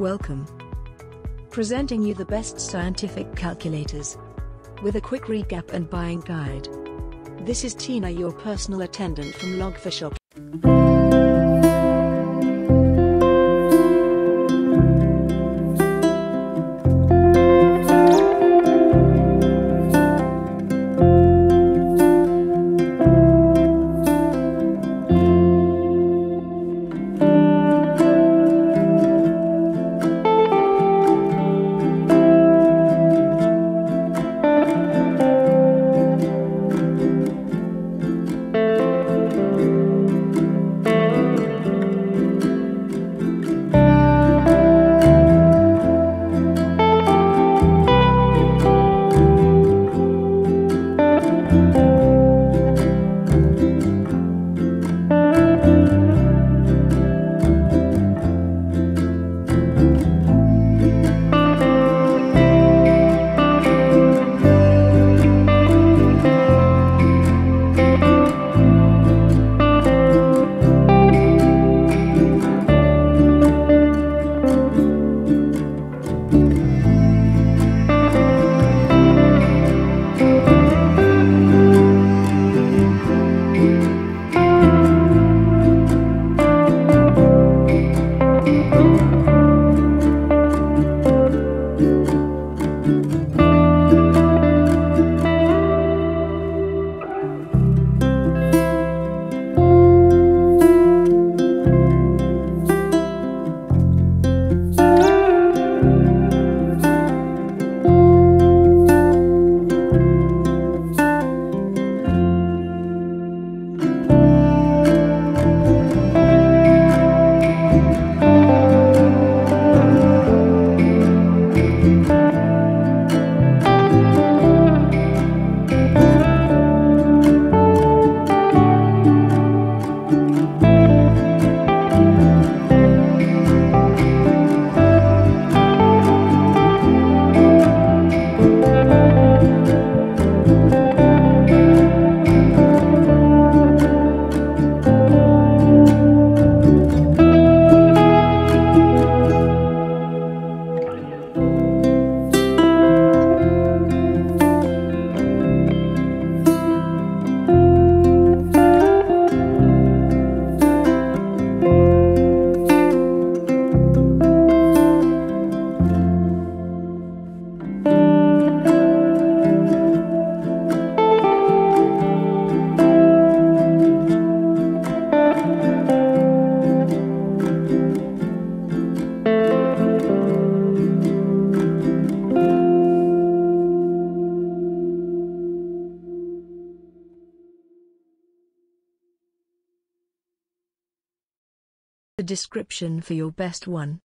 Welcome. Presenting you the best scientific calculators with a quick recap and buying guide. This is Tina, your personal attendant from Log4Shop. The description for your best one.